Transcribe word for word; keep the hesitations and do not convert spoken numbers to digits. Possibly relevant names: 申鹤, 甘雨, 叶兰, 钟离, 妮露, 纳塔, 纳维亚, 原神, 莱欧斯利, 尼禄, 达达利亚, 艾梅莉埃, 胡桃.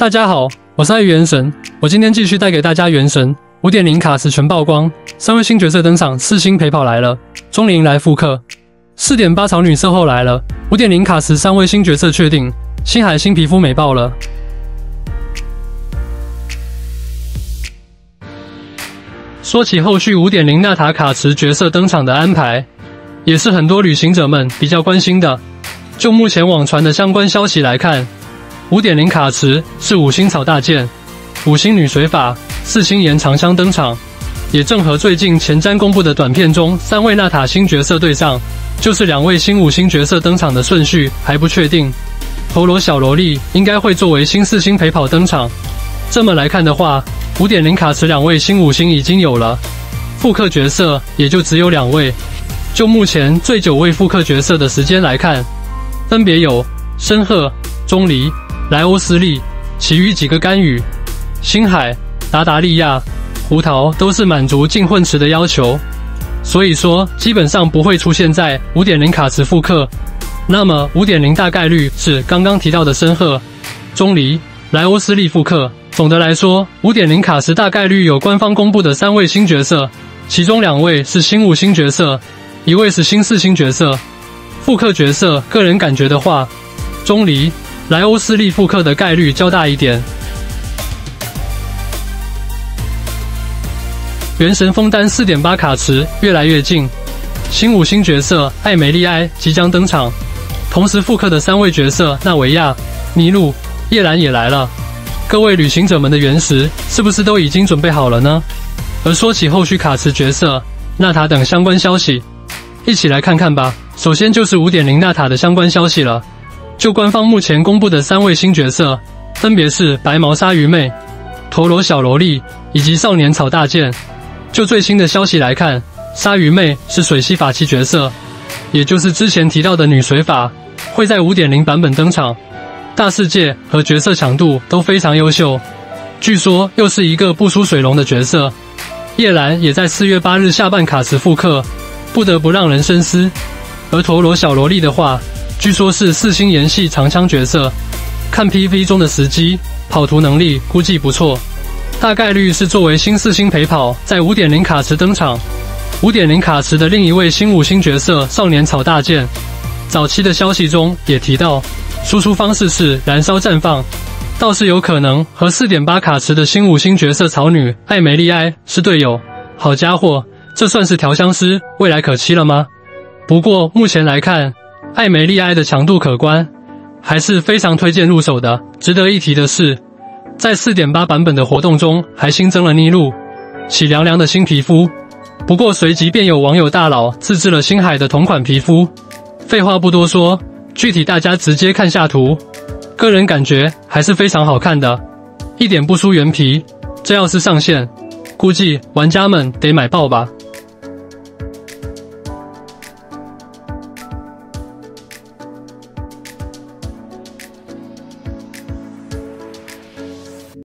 大家好，我是爱与原神，我今天继续带给大家原神 五点零 卡池全曝光，三位新角色登场，四星陪跑来了，钟灵来复刻， 四点八 草女色后来了， 五点零 卡池三位新角色确定，星海新皮肤美爆了。 说起后续 五点零 纳塔卡池角色登场的安排，也是很多旅行者们比较关心的。就目前网传的相关消息来看， 五点零 卡池是五星草大剑、五星女水法、四星岩长香登场，也正和最近前瞻公布的短片中三位纳塔新角色对上，就是两位新五星角色登场的顺序还不确定。头罗小萝莉应该会作为新四星陪跑登场。这么来看的话， 五点零 卡池两位新五星已经有了，复刻角色也就只有两位。就目前最九位复刻角色的时间来看，分别有申鹤、钟离、莱欧斯利，其余几个甘雨、星海、达达利亚、胡桃都是满足进混池的要求，所以说基本上不会出现在 五点零 卡池复刻。那么 五点零 大概率是刚刚提到的申鹤、钟离、莱欧斯利复刻。 总的来说 ，五点零 卡池大概率有官方公布的三位新角色，其中两位是新五星角色，一位是新四星角色。复刻角色，个人感觉的话，钟离、莱欧斯利复刻的概率较大一点。原神枫丹 四点八 卡池越来越近，新五星角色艾梅莉埃即将登场，同时复刻的三位角色纳维亚、尼禄、叶兰也来了。 各位旅行者们的原石是不是都已经准备好了呢？而说起后续卡池角色、纳塔等相关消息，一起来看看吧。首先就是 五点零 纳塔的相关消息了。就官方目前公布的三位新角色，分别是白毛鲨鱼妹、陀螺小萝莉以及少年草大剑。就最新的消息来看，鲨鱼妹是水系法器角色，也就是之前提到的女水法，会在 五点零 版本登场。 大世界和角色强度都非常优秀，据说又是一个不输水龙的角色。叶兰也在四月八日下半卡池复刻，不得不让人深思。而陀螺小萝莉的话，据说是四星岩系长枪角色，看 P V 中的时机、跑图能力估计不错，大概率是作为新四星陪跑在 五点零 卡池登场。五点零 卡池的另一位新五星角色少年草大剑，早期的消息中也提到。 输出方式是燃烧绽放，倒是有可能和 四点八 卡池的新五星角色草女艾梅莉埃是队友。好家伙，这算是调香师，未来可期了吗？不过目前来看，艾梅莉埃的强度可观，还是非常推荐入手的。值得一提的是，在 四点八 版本的活动中还新增了妮露，喜凉凉的新皮肤。不过随即便有网友大佬自制了星海的同款皮肤。废话不多说。 具体大家直接看下图，个人感觉还是非常好看的，一点不输原皮。这要是上线，估计玩家们得买爆吧。